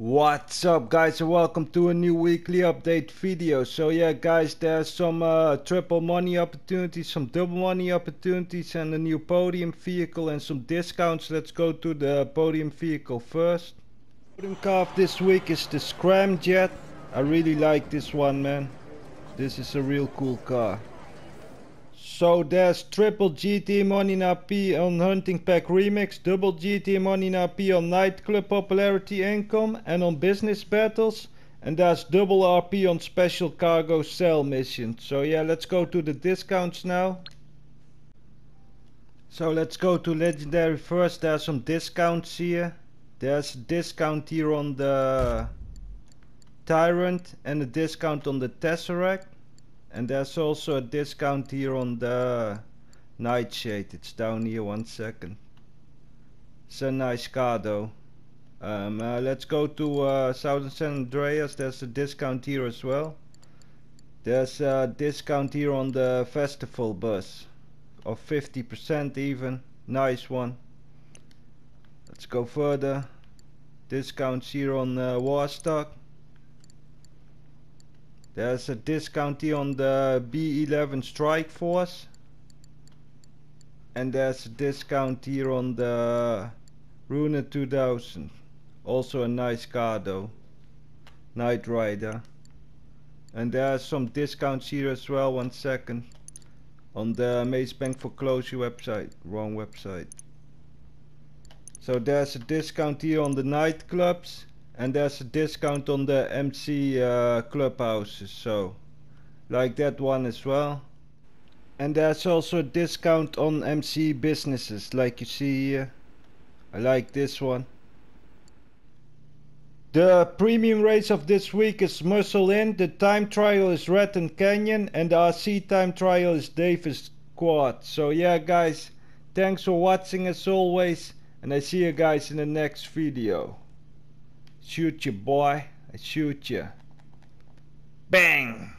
What's up guys, and welcome to a new weekly update video. So yeah guys, there's some triple money opportunities, some double money opportunities, and a new podium vehicle and some discounts. Let's go to the podium vehicle first. Podium car of this week is the Scramjet. I really like this one, man. This is a real cool car. So there's triple GT money in RP on Hunting Pack Remix, double GT money in RP on Nightclub Popularity Income and on Business Battles, and there's double RP on Special Cargo Sale missions. So yeah, let's go to the discounts now. So let's go to Legendary first. There's some discounts here. There's a discount here on the Tyrant and a discount on the Tesseract. And there's also a discount here on the Nightshade. It's down here, 1 second. It's a nice car though. Let's go to Southern San Andreas. There's a discount here as well. There's a discount here on the Festival Bus of 50% even. Nice one. Let's go further. Discounts here on Warstock. There's a discount here on the B11 Strike Force, and there's a discount here on the Runa 2000. Also a nice car though, Night Rider. And there are some discounts here as well, 1 second, on the Maze Bank foreclosure website, wrong website. So there's a discount here on the nightclubs. And there's a discount on the MC clubhouses, so like that one as well. And there's also a discount on MC businesses, like you see here. I like this one. The premium race of this week is Muscle In, the time trial is Redden Canyon, and the RC time trial is Davis Quad. So yeah guys, thanks for watching as always, and I see you guys in the next video. Shoot you, boy. I shoot you. Bang!